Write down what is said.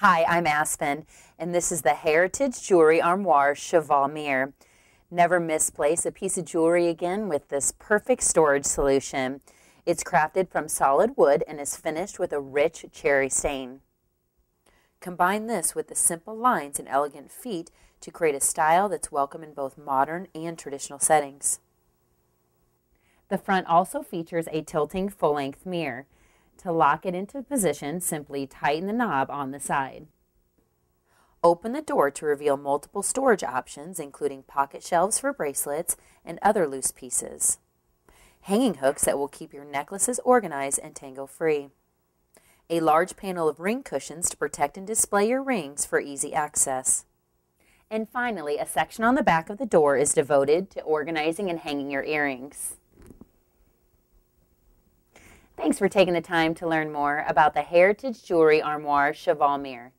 Hi, I'm Aspen, and this is the Heritage Jewelry Armoire Cheval Mirror. Never misplace a piece of jewelry again with this perfect storage solution. It's crafted from solid wood and is finished with a rich cherry stain. Combine this with the simple lines and elegant feet to create a style that's welcome in both modern and traditional settings. The front also features a tilting full-length mirror. To lock it into position, simply tighten the knob on the side. Open the door to reveal multiple storage options, including pocket shelves for bracelets and other loose pieces, hanging hooks that will keep your necklaces organized and tangle-free, a large panel of ring cushions to protect and display your rings for easy access. And finally, a section on the back of the door is devoted to organizing and hanging your earrings. Thanks for taking the time to learn more about the Heritage Jewelry Armoire Cheval Mirror.